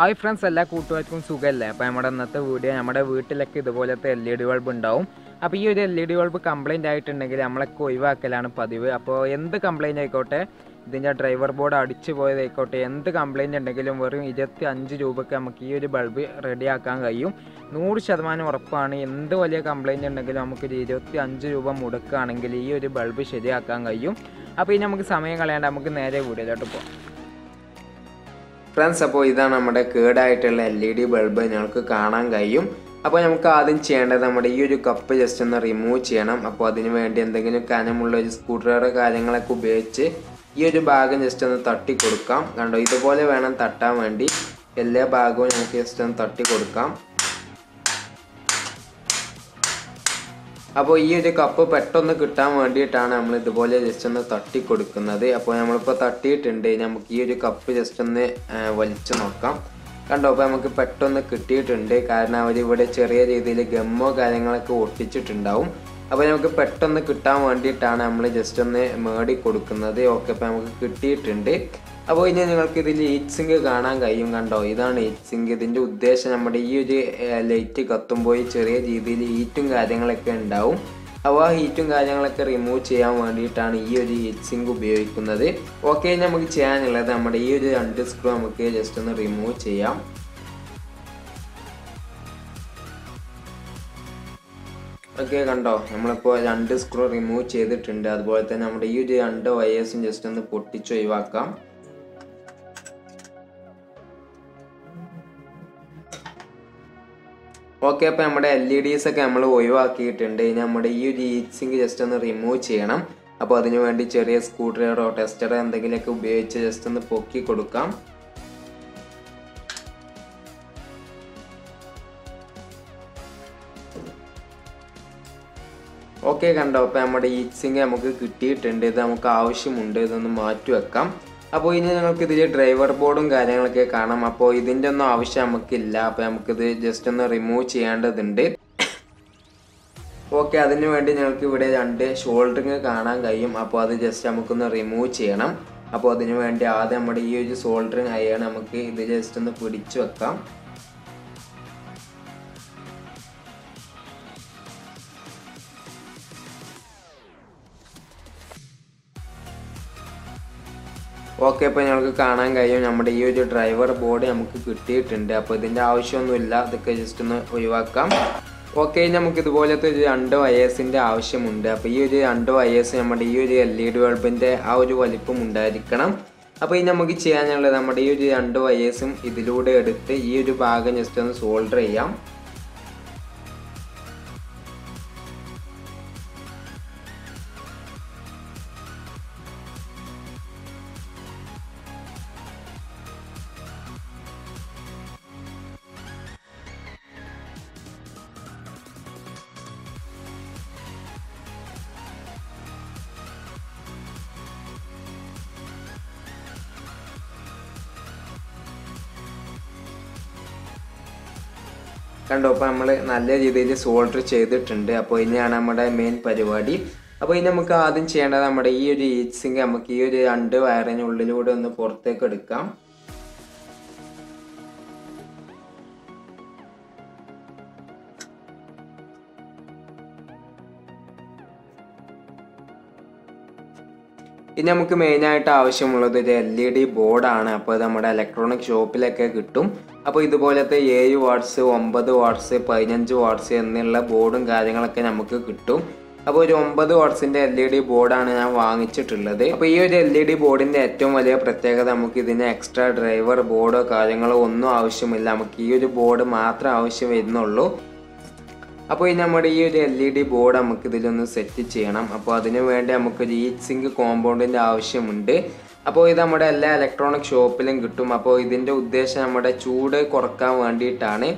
Hi friends, welcome to another video. I am going to show you the LED bulb. Now, this LED bulb complaint is a complaint. The driver board is a complaint. The bulb is ready. Friends, now we have a curd LED bulb. We have a cup just remove it. We have a scooter. We have a bag just 30. We have a bag just 30. We have a cup Okay, remove okay, we have LEDs and we have just remove them. Then we have a scooter or tester and we have to just poke it. Okay, we have അപ്പോൾ ഇനി നിങ്ങൾക്ക് ഇതിലെ driver ബോർഡും കാര്യങ്ങളൊക്കെ കാണാം. അപ്പോൾ ഇതിന്റെ ഒന്നും ആവശ്യം നമുക്കില്ല. അപ്പോൾ നമുക്ക് ഇത് ജസ്റ്റ് ഒന്ന് റിമൂവ് ചെയ്യേണ്ടതുണ്ട്. ഓക്കേ, അതിനു വേണ്ടി നിങ്ങൾക്ക് ഇവിടെ രണ്ട് ഷോൾഡറിങ് കാണാൻ കഴിയും. അപ്പോൾ അത് ജസ്റ്റ് നമുക്ക് ഒന്ന് റിമൂവ് ചെയ്യണം. അപ്പോൾ അതിനു വേണ്ടി ആദ്യം നമ്മുടെ ഈ ഒരു ഷോൾഡറിങ് അയയാണ് നമുക്ക് ഇത് ജസ്റ്റ് ഒന്ന് പിടിച്ചു വെക്കാം. Okay, we have a driver board. We have a and we solder ചെയ്തിട്ടുണ്ട്. അപ്പോൾ ഇനിയാണ് നമ്മുടെ മെയിൻ പരിപാടി. അപ്പോൾ ഇനി നമുക്ക് ആദ്യം ചെയ്യേണ്ടത് നമ്മുടെ ഈ ഒരു ഹീറ്റ് സിങ്ക് നമുക്ക് ഈ ഒരു രണ്ട് വയറിന് ഉള്ളിലൂടെ ഒന്ന് പുറത്തേക്ക് എടുക്കാം. ഇനി നമുക്ക് മെയിൻ ആയിട്ട് ആവശ്യമുള്ളത് ഒരു LED ബോർഡ് ആണ്. അപ്പോൾ നമ്മുടെ ഇലക്ട്രോണിക് ഷോപ്പിലൊക്കെ കിട്ടും. അപ്പോൾ ഇതുപോലത്തെ 7 വാട്ട്സ് 9 വാട്ട്സ് 15 വാട്ട്സ് എന്നുള്ള ബോർഡും കാര്യങ്ങളൊക്കെ നമുക്ക് കിട്ടും. അപ്പോൾ ഒരു 9 വാട്ട്സിന്റെ LED ബോർഡ് ആണ് ഞാൻ വാങ്ങിച്ചിട്ടുള്ളത്. അപ്പോൾ ഈ ഒരു LED ബോർഡിന്റെ ഏറ്റവും വലിയ പ്രത്യേകത നമുക്ക് ഇതിന് എക്സ്ട്രാ ഡ്രൈവർ ബോർഡോ കാര്യങ്ങളോ ഒന്നും ആവശ്യമില്ല. നമുക്ക് ഈ ഒരു ബോർഡ് മാത്രം ആവശ്യം വരുന്നുള്ളൂ. അപ്പോൾ ഇനി നമ്മൾ ഈ ഒരു LED ബോർഡ് നമുക്ക് ഇതിലൊന്ന് സെറ്റ് ചെയ്യണം. അപ്പോൾ അതിനു വേണ്ടി നമുക്ക് ഒരു ഹീറ്റ് സിങ്ക് കോമ്പൗണ്ടിന്റെ ആവശ്യമുണ്ട്. അപ്പോൾ ഇത് നമ്മുടെ എല്ലാ ഇലക്ട്രോണിക് ഷോപ്പിലും കിട്ടും. അപ്പോൾ ഇതിന്റെ ഉദ്ദേശം നമ്മുടെ ചൂട് കുറക്കാൻ വേണ്ടിയിട്ടാണ്.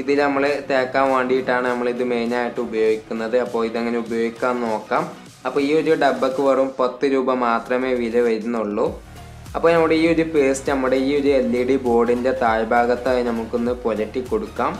ഇതിൽ നമ്മൾ തേക്കാൻ വേണ്ടിയിട്ടാണ് നമ്മൾ ഇത് മെയിൻ ആയിട്ട് ഉപയോഗിക്കുന്നത്. അപ്പോൾ ഇതെങ്ങനെ ഉപയോഗിക്കാൻ നോക്കാം. അപ്പോൾ ഈ ഒരു ഡബ്ബക്ക് വെറും 10 രൂപ മാത്രമേ വില വരുന്നുള്ളൂ. അപ്പോൾ നമ്മുടെ ഈ ഒരു പേസ്റ്റ് നമ്മുടെ ഈ ഒരു LED ബോർഡിന്റെ താഴ്ഭാഗത്തായി നമുക്കൊന്ന് പുരട്ടി കൊടുക്കാം.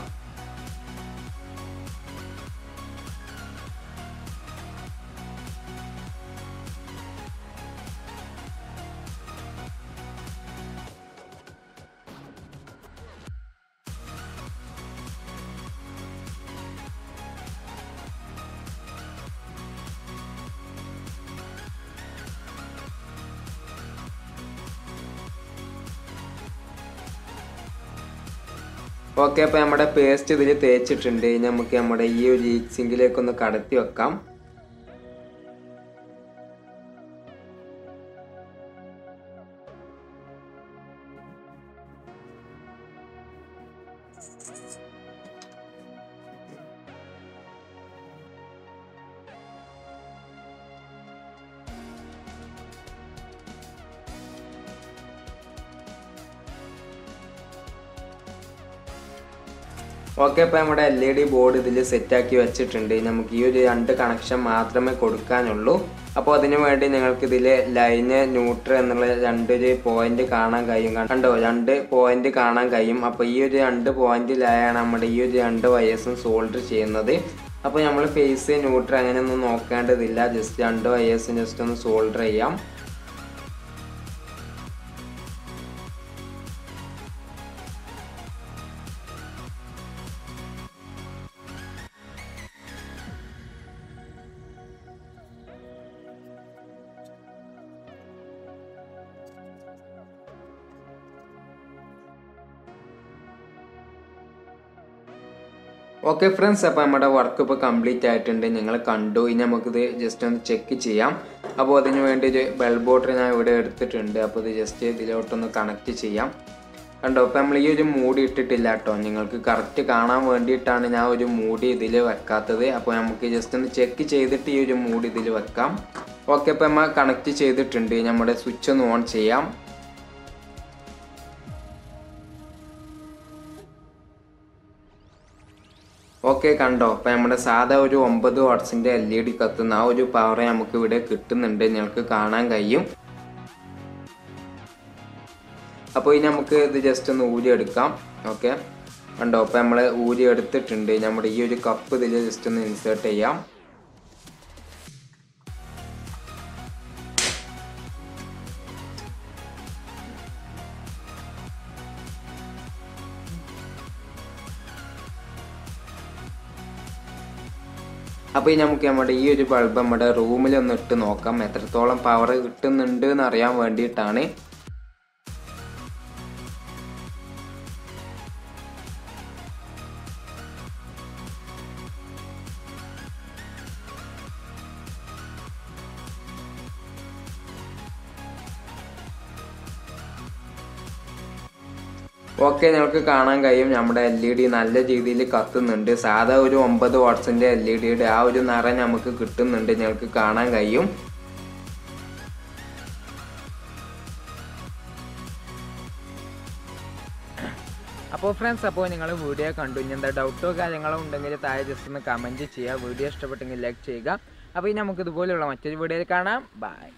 ഓക്കെ, അപ്പോൾ നമ്മുടെ പേസ്റ്റ് ഇതിൽ തേച്ചിട്ടുണ്ട്. ഇനി നമുക്ക് നമ്മുടെ ഈ ഒരു ഹീറ്റ് സിങ്കിലേക്കൊന്ന് കടത്തി വെക്കാം. ഓക്കെ, അപ്പോൾ നമ്മുടെ LED ബോർഡ് ഇതിൽ സെറ്റാക്കി വെച്ചിട്ടുണ്ട്. നമുക്ക് ഈ ഒരു 2 കണക്ഷൻ മാത്രമേ കൊടുക്കാനുള്ളൂ. അപ്പോൾ അതിനു വേണ്ടി നിങ്ങൾക്ക് ഇതിൽ ലൈന് ന്യൂട്രൽ എന്നുള്ള 2 പോയിന്റ് കാണാൻ കഴിയും. കണ്ടോ, 2 പോയിന്റ് കാണാൻ കഴിയും. അപ്പോൾ ഈ ഒരു 2 പോയിന്റിലായാണ് നമ്മുടെ ഈ ഒരു 2 വയേഴ്സും സോൾഡർ ചെയ്യുന്നത്. അപ്പോൾ നമ്മൾ ഫേസ് ന്യൂട്രൽ അങ്ങനെയൊന്നും നോക്കേണ്ടതില്ല. ജസ്റ്റ് 2 വയേഴ്സും ജസ്റ്റ് ഒന്ന് സോൾഡർ ചെയ്യാം. ഓക്കെ ഫ്രണ്ട്സ്, അപ്പോൾ നമ്മുടെ വർക്ക് ഇപ്പോൾ കംപ്ലീറ്റ് ആയിട്ടുണ്ട്. നിങ്ങൾ കണ്ടു. ഇനി നമുക്കിത് ജസ്റ്റ് ഒന്ന് ചെക്ക് ചെയ്യാം. അപ്പോൾ അതിന് വേണ്ടി ഒരു ബെൽ ബോട്ടർ ഞാൻ ഇവിടെ എടുത്തിട്ടുണ്ട്. അപ്പോൾ ഇത് ജസ്റ്റ് ഇതിലോട്ടൊന്ന് കണക്റ്റ് ചെയ്യാം. കണ്ടോ, അപ്പോൾ നമ്മൾ ഈ ഒരു മൂടി ഇട്ടിട്ടില്ല കേട്ടോ. നിങ്ങൾക്ക് കറക്റ്റ് കാണാൻ വേണ്ടിയിട്ടാണ് ഞാൻ ഒരു മൂടി ഇതിൽ വെക്കാത്തത്. അപ്പോൾ നമുക്ക് ജസ്റ്റ് ഒന്ന് ചെക്ക് ചെയ്തിട്ട് ഈ ഒരു മൂടി ഇതിൽ വെക്കാം. ഓക്കെ, അപ്പോൾ നമ്മൾ കണക്റ്റ് ചെയ്തിട്ടുണ്ട്. നമ്മുടെ സ്വിച്ച് ഒന്ന് ഓൺ ചെയ്യാം. ഓക്കെ, കണ്ടോ, അപ്പോൾ നമ്മുടെ സാധാ ഒരു 9 വാട്ട്സിൻ്റെ LED കത്തുന്ന ആ ഒരു പവർ നമുക്ക് ഇവിടെ കിട്ടുന്നുണ്ട്. നിങ്ങൾക്ക് കാണാൻ കഴിയും. അപ്പോൾ ഇനി നമുക്ക് ഇത് ജസ്റ്റ് ഒന്ന് ഊരിയെടുക്കാം. ഓക്കെ, കണ്ടോ, അപ്പോൾ നമ്മൾ ഊരിയെടുത്തിട്ടുണ്ട്. നമ്മുടെ ഈ ഒരു കപ്പ് ഇതിൽ ജസ്റ്റ് ഒന്ന് ഇൻസേർട്ട് ചെയ്യാം. അപ്പോൾ ഈ നമുക്ക് നമ്മുടെ ഈ ഒരു ബൾബ് നമ്മുടെ റൂമിലൊന്ന് ഇട്ട് നോക്കാം. എത്രത്തോളം പവർ കിട്ടുന്നുണ്ട് എന്നറിയാൻ വേണ്ടിയിട്ടാണ്. ഓക്കെ, നിങ്ങൾക്ക് കാണാൻ കഴിയും നമ്മുടെ LED നല്ല രീതിയിൽ കത്തുന്നുണ്ട്. സാധാ ഒരു 9 വാട്ട്സിൻ്റെ LEDയുടെ ആ ഒരു നിറം നമുക്ക് കിട്ടുന്നുണ്ട്. നിങ്ങൾക്ക് കാണാൻ കഴിയും. അപ്പോൾ ഫ്രണ്ട്സ്, അപ്പോൾ നിങ്ങൾ വീഡിയോ കണ്ടു. ഇനി എന്താ ഡൗട്ടോ കാര്യങ്ങളോ ഉണ്ടെങ്കിൽ താഴെ ജസ്റ്റ് ഒന്ന് കമൻറ്റ് ചെയ്യുക. വീഡിയോ ഇഷ്ടപ്പെട്ടെങ്കിൽ ലൈക്ക് ചെയ്യുക. അപ്പോൾ ഇനി നമുക്ക് ഇതുപോലെയുള്ള മറ്റൊരു വീഡിയോയിൽ കാണാം. ബൈ.